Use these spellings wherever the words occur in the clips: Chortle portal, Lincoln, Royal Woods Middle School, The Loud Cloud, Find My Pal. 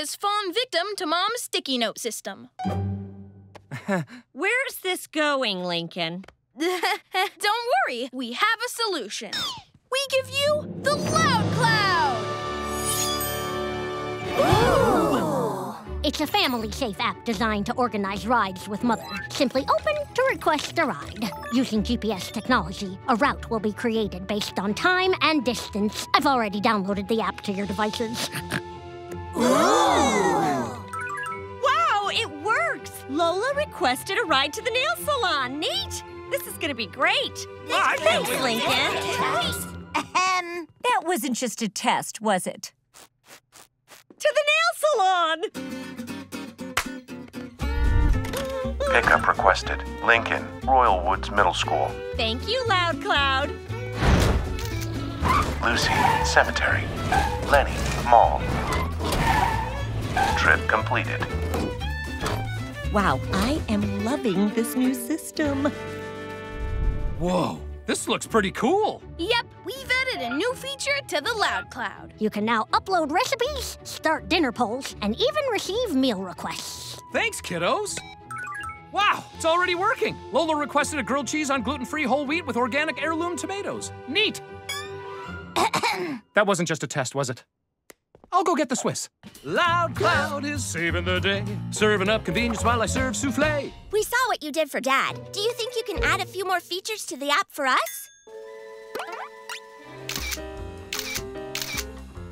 has fallen victim to Mom's sticky note system. Where's this going, Lincoln? Don't worry, we have a solution. We give you the Loud Cloud! Ooh! It's a family-safe app designed to organize rides with Mother. Simply open to request a ride. Using GPS technology, a route will be created based on time and distance. I've already downloaded the app to your devices. Ooh! Wow, it works! Lola requested a ride to the nail salon. Neat! This is gonna be great. Thanks, Lincoln. That wasn't just a test, was it? To the nail salon! Pickup requested. Lincoln, Royal Woods Middle School. Thank you, Loud Cloud. Lucy, cemetery. Lenny, mall. Trip completed. Wow, I am loving this new system. Whoa, this looks pretty cool. Yep, we've added a new feature to the Loud Cloud. You can now upload recipes, start dinner polls, and even receive meal requests. Thanks, kiddos. Wow, it's already working. Lola requested a grilled cheese on gluten-free whole wheat with organic heirloom tomatoes. Neat. That wasn't just a test, was it? I'll go get the Swiss. Loud Cloud is saving the day, serving up convenience while I serve souffle. We saw what you did for Dad. Do you think you can add a few more features to the app for us?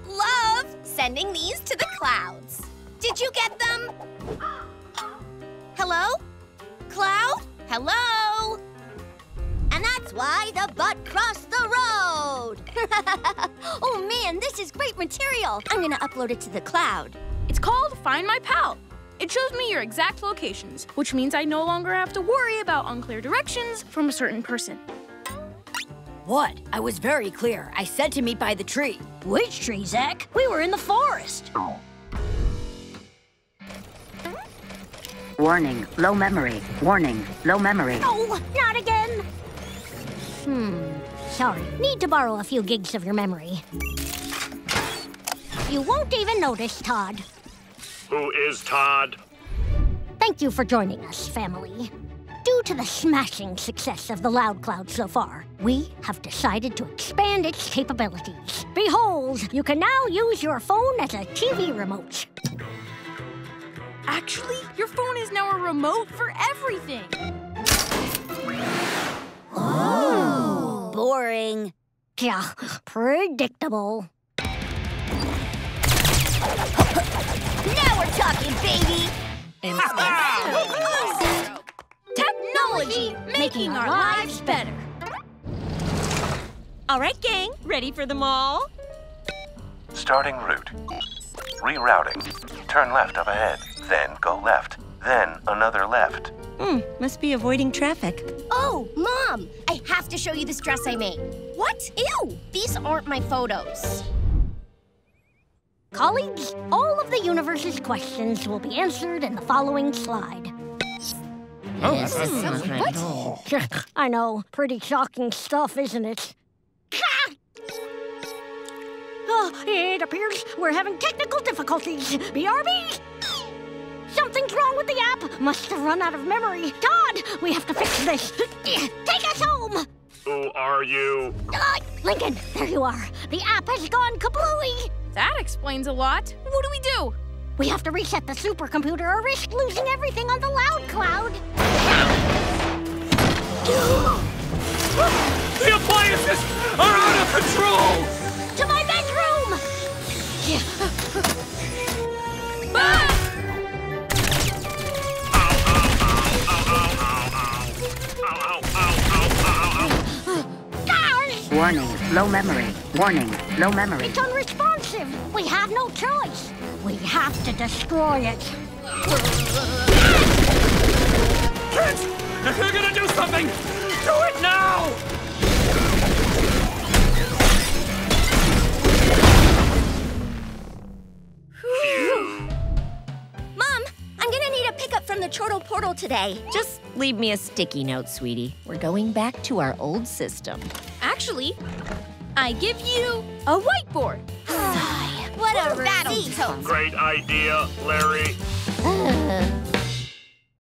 Love sending these to the clouds. Did you get them? Hello? Cloud? Hello? And that's why the butt crossed the road. Oh, man, this is great material. I'm going to upload it to the cloud. It's called Find My Pal. It shows me your exact locations, which means I no longer have to worry about unclear directions from a certain person. What? I was very clear. I said to meet by the tree. Which tree, Zach? We were in the forest. Warning, low memory. Warning, low memory. No, not again. Sorry. Need to borrow a few gigs of your memory. You won't even notice, Todd. Who is Todd? Thank you for joining us, family. Due to the smashing success of the Loud Cloud so far, we have decided to expand its capabilities. Behold, you can now use your phone as a TV remote. Actually, your phone is now a remote for everything. Oh. Boring. Yeah, predictable. Now we're talking, baby! Technology making our lives better. All right, gang, ready for the mall? Starting route. Rerouting. Turn left up ahead, then go left, then another left. Must be avoiding traffic. Oh, Mom, I have to show you this dress I made. What? Ew, these aren't my photos. Colleagues, all of the universe's questions will be answered in the following slide. Oh, what? I know, pretty shocking stuff, isn't it? Oh, it appears we're having technical difficulties. BRB! Something's wrong with the app. Must have run out of memory. Todd, we have to fix this. Take us home. Who are you? Lincoln, there you are. The app has gone kablooey. That explains a lot. What do? We have to reset the supercomputer or risk losing everything on the Loud Cloud. The appliances are out of control. To my bedroom. Warning, low memory. Warning, low memory. It's unresponsive. We have no choice. We have to destroy it. Kids, if you're gonna do something, do it now! Mom, I'm gonna need a pickup from the Chortle portal today. Just leave me a sticky note, sweetie. We're going back to our old system. Actually, I give you a whiteboard. What a rattle! Great idea, Larry.